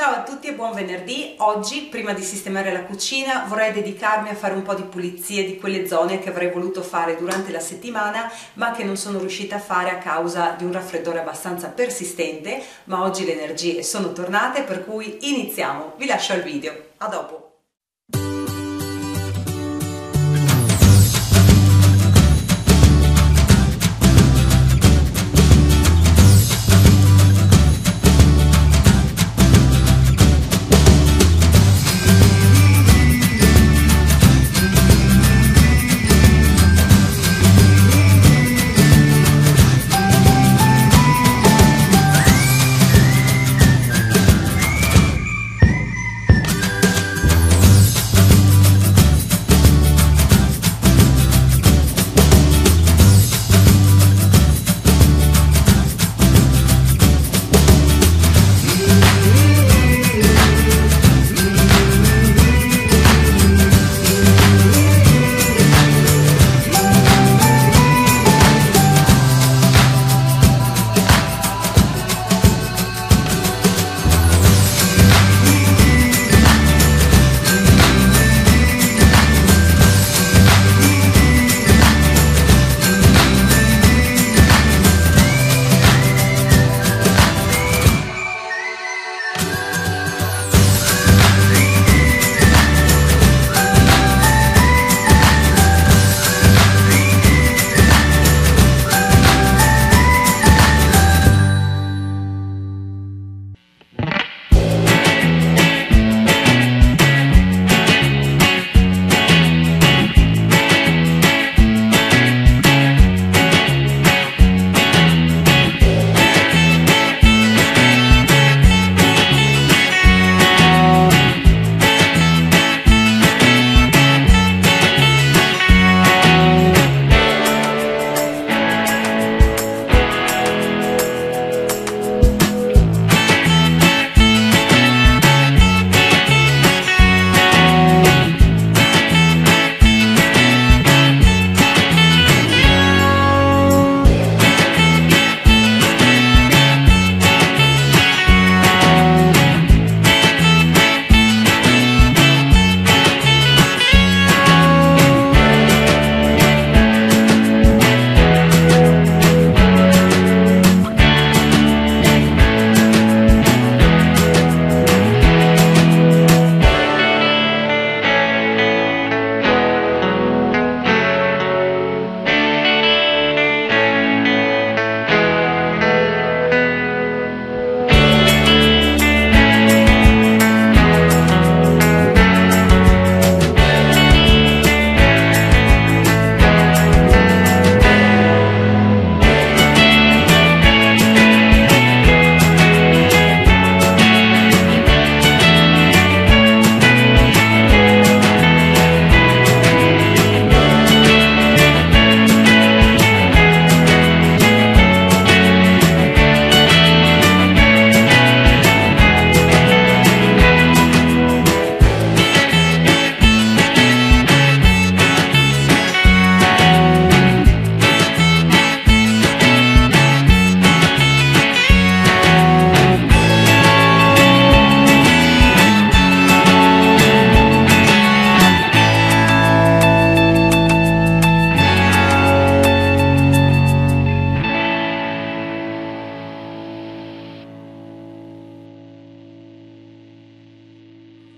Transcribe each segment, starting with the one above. Ciao a tutti e buon venerdì. Oggi, prima di sistemare la cucina, vorrei dedicarmi a fare un po' di pulizie di quelle zone che avrei voluto fare durante la settimana ma che non sono riuscita a fare a causa di un raffreddore abbastanza persistente, ma oggi le energie sono tornate, per cui iniziamo. Vi lascio al video. A dopo.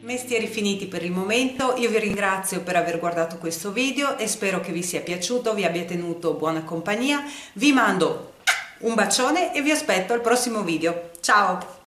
Mestieri finiti per il momento, io vi ringrazio per aver guardato questo video e spero che vi sia piaciuto, vi abbia tenuto buona compagnia, vi mando un bacione e vi aspetto al prossimo video, ciao!